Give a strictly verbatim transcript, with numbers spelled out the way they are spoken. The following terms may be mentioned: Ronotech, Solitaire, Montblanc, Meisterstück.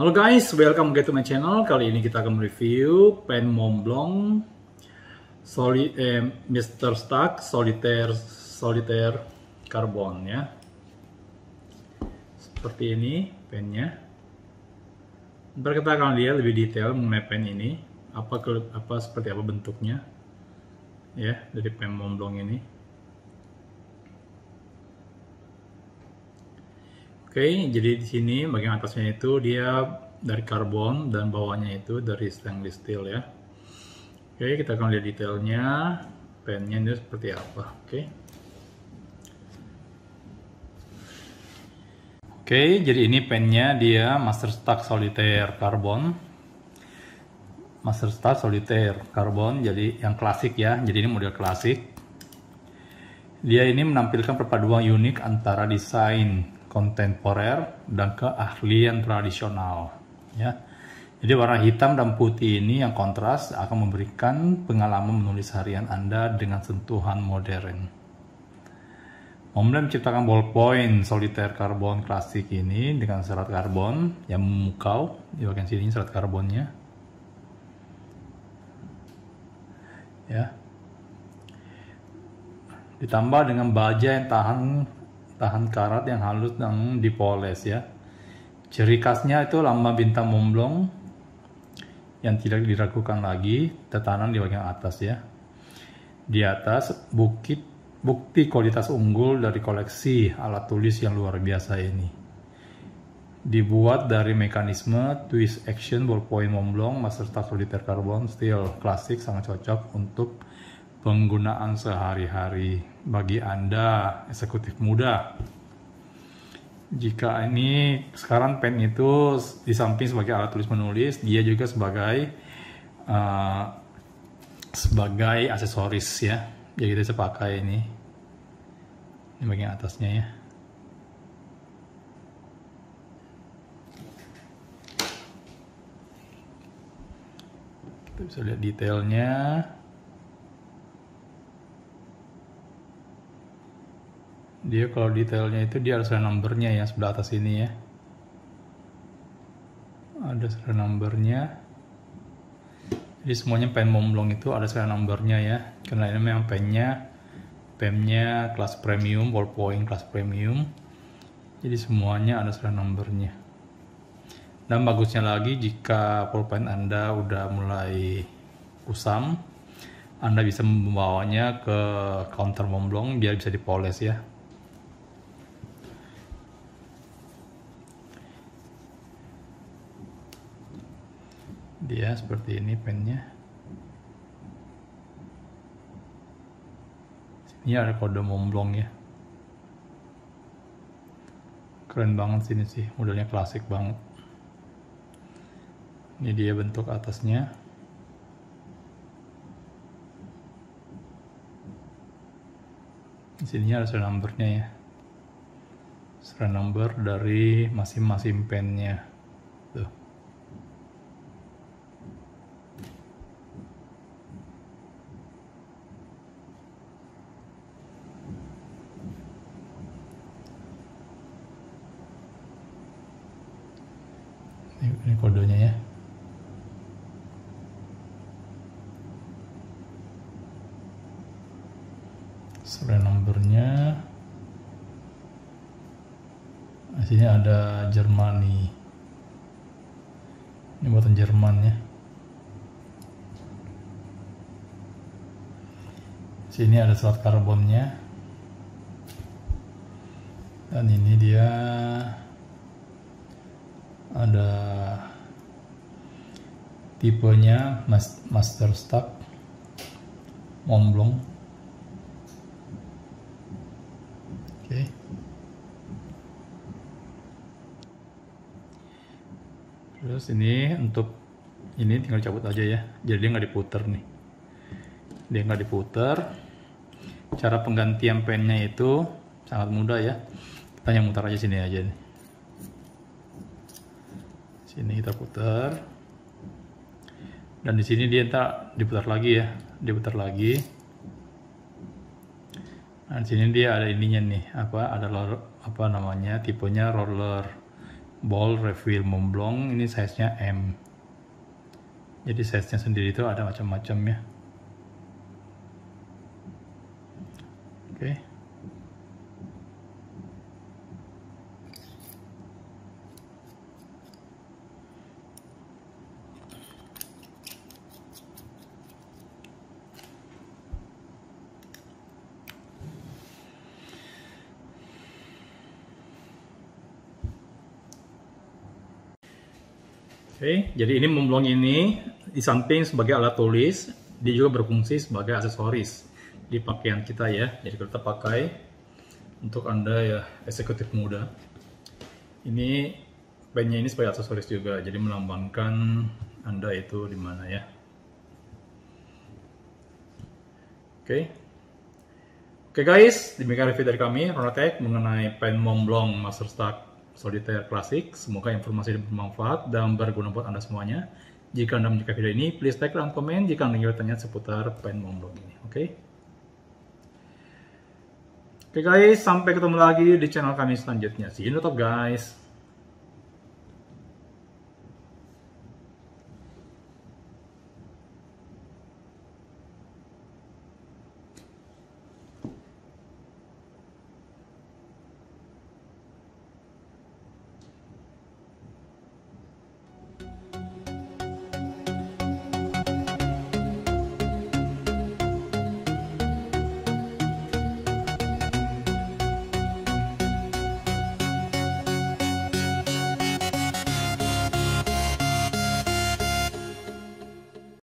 Halo guys, welcome back to my channel. Kali ini kita akan review pen Montblanc Soli, eh, Meisterstück Solitaire Solitaire Carbon ya. Seperti ini pennya. Ntar kita akan lihat lebih detail mengenai pen ini, apa apa seperti apa bentuknya ya dari pen Montblanc ini. Oke, okay, jadi di sini bagian atasnya itu dia dari karbon dan bawahnya itu dari stainless steel ya. Oke, okay, kita akan lihat detailnya, pennya ini seperti apa. Oke. Okay. Oke, okay, jadi ini pennya dia Meisterstück Solitaire Carbon. Meisterstück Solitaire Carbon, jadi yang klasik ya. Jadi ini model klasik. Dia ini menampilkan perpaduan unik antara desain kontemporer dan keahlian tradisional ya. Jadi warna hitam dan putih ini yang kontras akan memberikan pengalaman menulis harian Anda dengan sentuhan modern. Montblanc menciptakan ballpoint solitaire karbon klasik ini dengan serat karbon yang memukau di bagian sini, serat karbonnya ya, ditambah dengan baja yang tahan tahan karat yang halus dan dipoles ya. Ciri khasnya itu lambang bintang Montblanc yang tidak diragukan lagi tertanam di bagian atas ya. Di atas bukit bukti kualitas unggul dari koleksi alat tulis yang luar biasa ini. Dibuat dari mekanisme twist action ballpoint Montblanc Meisterstück Solitaire Carbon Steel klasik, sangat cocok untuk penggunaan sehari-hari bagi Anda eksekutif muda. Jika ini sekarang pen itu di samping sebagai alat tulis menulis, dia juga sebagai uh, sebagai aksesoris ya. Jadi kita pakai ini di bagian atasnya ya. Kita bisa lihat detailnya. Dia kalau detailnya itu dia ada serial numbernya ya, sebelah atas ini ya, ada serial numbernya. Jadi semuanya pen Montblanc itu ada serial numbernya ya, karena ini memang pennya pennya kelas premium, ballpoint kelas premium, jadi semuanya ada serial numbernya. Dan bagusnya lagi, jika ballpoint Anda udah mulai kusam, Anda bisa membawanya ke counter Montblanc biar bisa dipoles ya. Dia seperti ini pennya. Sini ada kode Montblanc ya. Keren banget sini sih, modelnya klasik banget. Ini dia bentuk atasnya. Di sini ada serial numbernya ya. Serial number dari masing-masing pennya. Tuh. Ini kodenya ya. Serial numbernya. Di sini ada Jermani. Ini buatan Jerman ya. Di sini ada serat karbonnya. Dan ini dia ada tipenya Meisterstück Montblanc. Oke. Okay. Terus ini untuk ini tinggal cabut aja ya. Jadi dia nggak diputer nih. Dia nggak diputer. Cara penggantian pennya itu sangat mudah ya. Kita mutar aja sini aja nih. Sini kita putar, dan di sini dia tak diputar lagi ya, diputar lagi. Nah, di sini dia ada ininya nih, apa ada apa namanya, tipenya roller bowl refill Montblanc, ini size-nya M. Jadi size-nya sendiri itu ada macam-macam ya. Oke. Oke, jadi ini Montblanc ini di samping sebagai alat tulis, dia juga berfungsi sebagai aksesoris di pakaian kita ya. Jadi kita pakai untuk Anda ya eksekutif muda. Ini pennya ini sebagai aksesoris juga, jadi melambangkan Anda itu di mana ya. Oke. Oke guys, demikian review dari kami Ronotech mengenai pen Montblanc Meisterstück Solitaire Klasik. Semoga informasi ini bermanfaat dan berguna buat Anda semuanya. Jika Anda menyukai video ini, please like dan komen jika Anda ingin bertanya seputar pen Montblanc ini. Oke, okay? Oke okay guys, sampai ketemu lagi di channel kami selanjutnya. See you in the top guys.